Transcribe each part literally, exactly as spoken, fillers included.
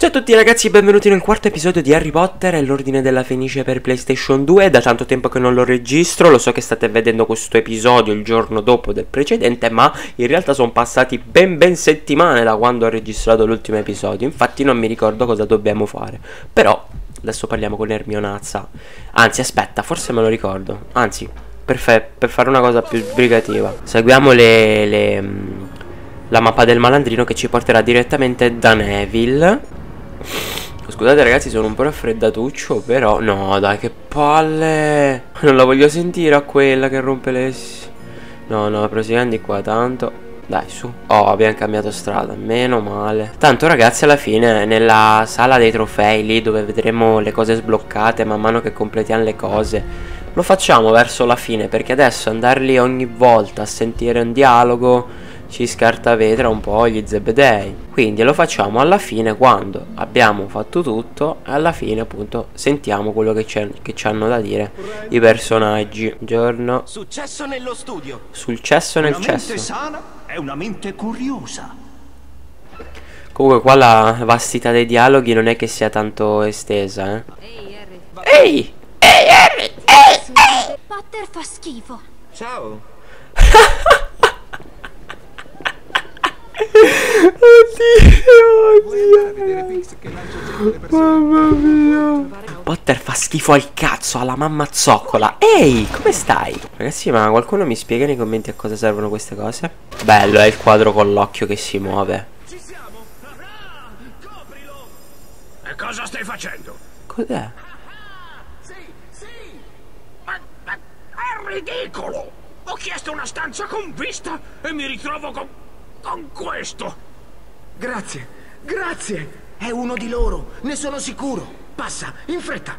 Ciao a tutti ragazzi e benvenuti nel quarto episodio di Harry Potter e l'ordine della Fenice per PlayStation due. È da tanto tempo che non lo registro, lo so che state vedendo questo episodio il giorno dopo del precedente, ma in realtà sono passati ben ben settimane da quando ho registrato l'ultimo episodio. Infatti non mi ricordo cosa dobbiamo fare, però adesso parliamo con Ermionazza. Anzi aspetta, forse me lo ricordo. Anzi, per, per fare una cosa più sbrigativa, seguiamo le, le, la mappa del malandrino che ci porterà direttamente da Neville. Scusate ragazzi, sono un po' raffreddatuccio, però no dai, che palle, non la voglio sentire a quella che rompe le... No no, proseguiamo di qua tanto. Dai su. Oh, abbiamo cambiato strada, meno male. Tanto ragazzi, alla fine nella sala dei trofei, lì dove vedremo le cose sbloccate man mano che completiamo le cose, lo facciamo verso la fine, perché adesso andarli ogni volta a sentire un dialogo ci scarta vetra un po' gli zebedei. Quindi lo facciamo alla fine, quando abbiamo fatto tutto. Alla fine appunto sentiamo quello che ci hanno da dire i personaggi. Buongiorno. Successo nello studio. Successo nel cesso. Una mente sana è una mente curiosa. Comunque qua la vastità dei dialoghi non è che sia tanto estesa, eh. Ehi Harry. Ehi Ehi Harry. Ehi Potter fa schifo. Ciao. Oddio, oddio. Mamma mia. Potter fa schifo al cazzo, alla mamma zoccola. Ehi, come stai? Ragazzi, ma qualcuno mi spiega nei commenti a cosa servono queste cose? Bello, è il quadro con l'occhio che si muove. Ci siamo. Ah, coprilo. E cosa stai facendo? Cos'è? Sì, sì. Ma, ma è ridicolo. Ho chiesto una stanza con vista e mi ritrovo con... con questo. Grazie, grazie. È uno di loro, ne sono sicuro. Passa, in fretta.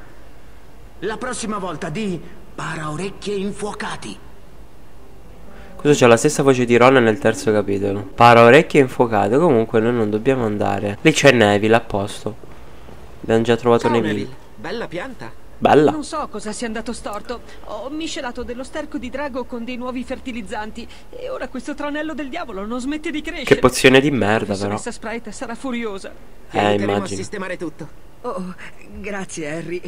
La prossima volta di paraorecchie infuocati. Questo c'ha la stessa voce di Ron nel terzo capitolo. Paraorecchie infuocate. Comunque noi non dobbiamo andare. Lì c'è Neville, a posto. Abbiamo già trovato. Ciao, Neville. Neville. Bella pianta. Bella. Non so cosa sia andato storto. Ho miscelato dello sterco di drago con dei nuovi fertilizzanti e ora questo tranello del diavolo non smette di crescere. Che pozione di merda, però. Questa Sprite sarà furiosa. Eh, immagino. A sistemare tutto. Oh, grazie Harry.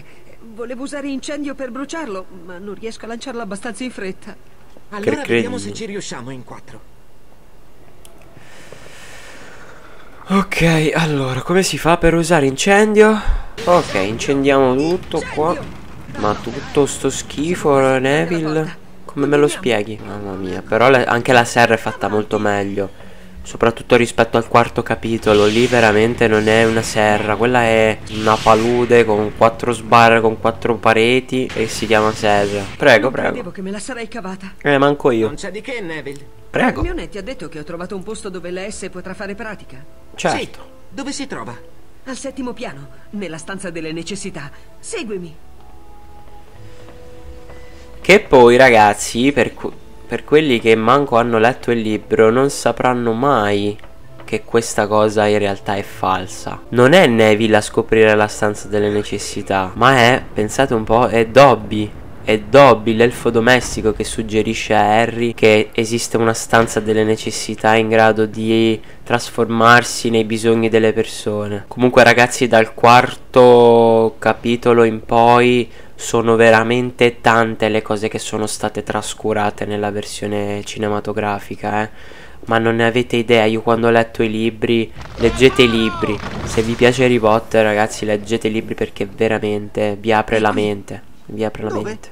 Volevo usare incendio per bruciarlo, ma non riesco a lanciarlo abbastanza in fretta. Allora vediamo se ci riusciamo in quattro. Ok, allora, come si fa per usare incendio? Ok, incendiamo tutto qua. Ma tutto sto schifo, Neville. Come me lo spieghi? Mamma mia, però le, anche la serra è fatta molto meglio. Soprattutto rispetto al quarto capitolo. Lì veramente non è una serra. Quella è una palude con quattro sbarre, con quattro pareti. E si chiama serra. Prego, prego. Credevo che me la sarei cavata. Eh, manco io. Non c'è di che, Neville. Prego. Hermione ti ha detto che ho trovato un posto dove la S potrà fare pratica. Certo. Sì. Dove si trova? Al settimo piano, nella stanza delle necessità. Seguimi. Che poi ragazzi, per, per quelli che manco hanno letto il libro, non sapranno mai che questa cosa in realtà è falsa. Non è Neville a scoprire la stanza delle necessità, ma è, pensate un po', è Dobby. È Dobby, l'elfo domestico, che suggerisce a Harry che esiste una stanza delle necessità in grado di trasformarsi nei bisogni delle persone. Comunque ragazzi, dal quarto capitolo in poi sono veramente tante le cose che sono state trascurate nella versione cinematografica, eh. Ma non ne avete idea. Io quando ho letto i libri... Leggete i libri. Se vi piace Harry Potter ragazzi, leggete i libri, perché veramente vi apre la mente. Vi apre la mente.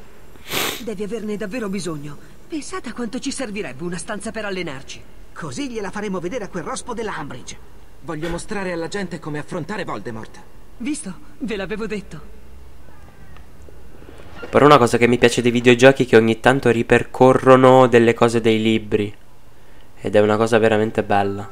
Devi averne davvero bisogno. Pensate a quanto ci servirebbe una stanza per allenarci. Così gliela faremo vedere a quel rospo dell'Ambridge. Voglio mostrare alla gente come affrontare Voldemort. Visto? Ve l'avevo detto. Però una cosa che mi piace dei videogiochi è che ogni tanto ripercorrono delle cose dei libri. Ed è una cosa veramente bella.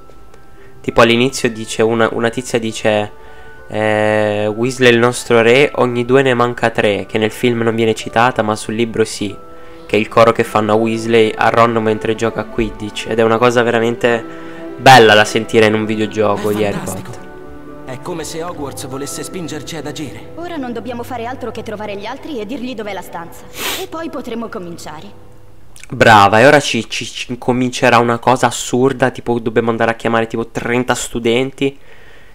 Tipo all'inizio dice una, una tizia dice... Eh, Weasley è il nostro re, ogni due ne manca tre, che nel film non viene citata ma sul libro sì, che è il coro che fanno a Weasley, a Ron mentre gioca a Quidditch, ed è una cosa veramente bella da sentire in un videogioco di Harry Potter. È come se Hogwarts volesse spingerci ad agire. Ora non dobbiamo fare altro che trovare gli altri e dirgli dov'è la stanza, e poi potremo cominciare. Brava, e ora ci, ci, ci comincerà una cosa assurda, tipo dobbiamo andare a chiamare tipo trenta studenti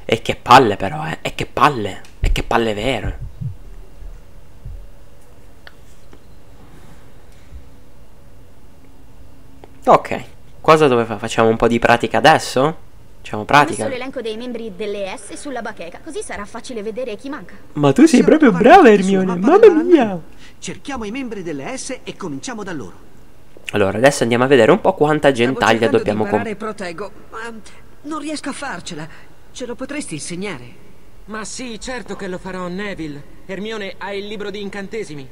E che palle però, eh. E che palle. E che palle vere. Ok. Cosa dove facciamo un po' di pratica adesso? Facciamo pratica. Ho messo l'elenco dei membri delle S sulla bacheca, così sarà facile vedere chi manca. Ma tu sei proprio brava, Hermione. Mamma mia. Cerchiamo i membri delle S e cominciamo da loro. Allora, adesso andiamo a vedere un po' quanta gentaglia dobbiamo comprare. Protego, ma non riesco a farcela. Ce lo potresti insegnare? Ma sì, certo che lo farò, Neville. Hermione ha il libro di incantesimi.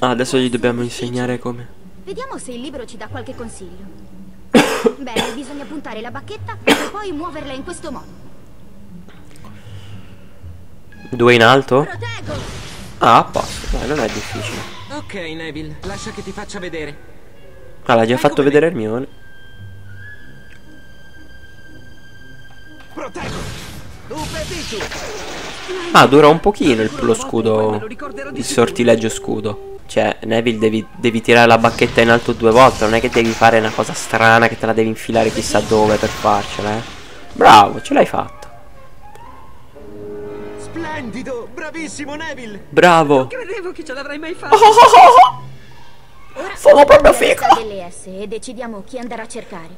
Ah, adesso gli dobbiamo insegnare come. Vediamo se il libro ci dà qualche consiglio. Bene, bisogna puntare la bacchetta e poi muoverla in questo modo. Due in alto? Protego! Ah, a posto, dai, non è difficile. Ok, Neville, lascia che ti faccia vedere. Ah, l'ha già ecco fatto vedere Hermione. Protego! Ah, dura un pochino il, lo scudo, il sortileggio scudo. Cioè, Neville, devi, devi tirare la bacchetta in alto due volte. Non è che devi fare una cosa strana che te la devi infilare chissà dove per farcela, eh. Bravo, ce l'hai fatto. Splendido, bravissimo Neville. Bravo. Non credevo che ce l'avrai mai fatto. Oh, oh, oh, oh. Sono proprio figo. E decidiamo chi andare a cercare.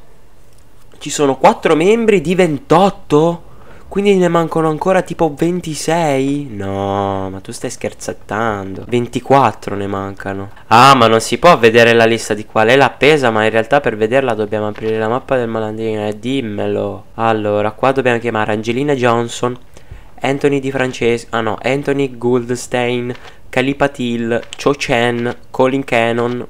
Ci sono quattro membri di ventotto. Quindi ne mancano ancora tipo ventisei? No, ma tu stai scherzattando. ventiquattro ne mancano. Ah, ma non si può vedere la lista di qual è l'appesa, ma in realtà per vederla dobbiamo aprire la mappa del malandrino e dimmelo. Allora, qua dobbiamo chiamare Angelina Johnson, Anthony Di Francesco, ah no, Anthony Goldstein, Kali Patil, Cho Chen, Colin Cannon,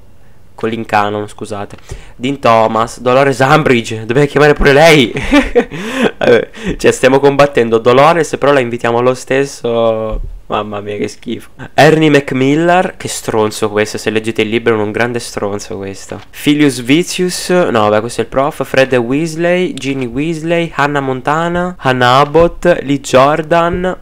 Colin Cannon, scusate, Dean Thomas, Dolores Ambridge, dobbiamo chiamare pure lei. Vabbè, cioè stiamo combattendo Dolores, però la invitiamo lo stesso. Mamma mia, che schifo. Ernie Macmillar, che stronzo questo, se leggete il libro è un grande stronzo questo. Filius Vicious, no beh, questo è il prof. Fred Weasley, Ginny Weasley, Hannah Montana, Hannah Abbott, Lee Jordan,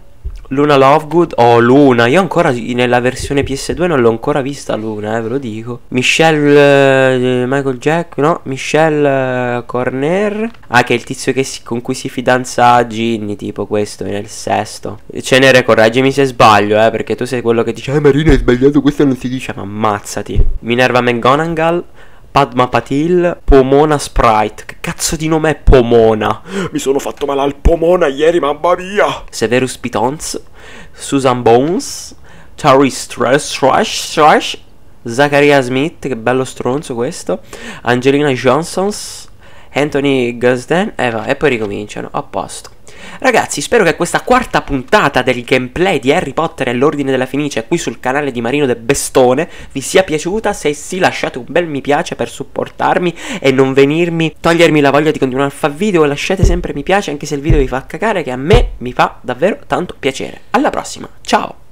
Luna Lovegood. Oh, Luna, io ancora nella versione P S due non l'ho ancora vista Luna, eh, ve lo dico. Michelle, eh, Michael Jack, no, Michael eh, Corner. Ah, che è il tizio che si, con cui si fidanza Ginny, tipo questo, nel sesto. Cenere, correggimi se sbaglio, eh, perché tu sei quello che dice: eh, Marina, hai sbagliato, questo non si dice. Ma ammazzati. Minerva McGonagall, Padma Patil, Pomona Sprite. Che cazzo di nome è Pomona? Mi sono fatto male al Pomona ieri, mamma mia. Severus Pitons, Susan Bones, Tari Strash, Strash, Zachariah Smith, che bello stronzo questo, Angelina Johnson, Anthony Goldstein, e, va, e poi ricominciano, a posto. Ragazzi, spero che questa quarta puntata del gameplay di Harry Potter e l'ordine della Fenice qui sul canale di Marino De Bestone vi sia piaciuta. Se sì, lasciate un bel mi piace per supportarmi e non venirmi togliermi la voglia di continuare a fare video. Lasciate sempre mi piace anche se il video vi fa cagare, che a me mi fa davvero tanto piacere. Alla prossima, ciao!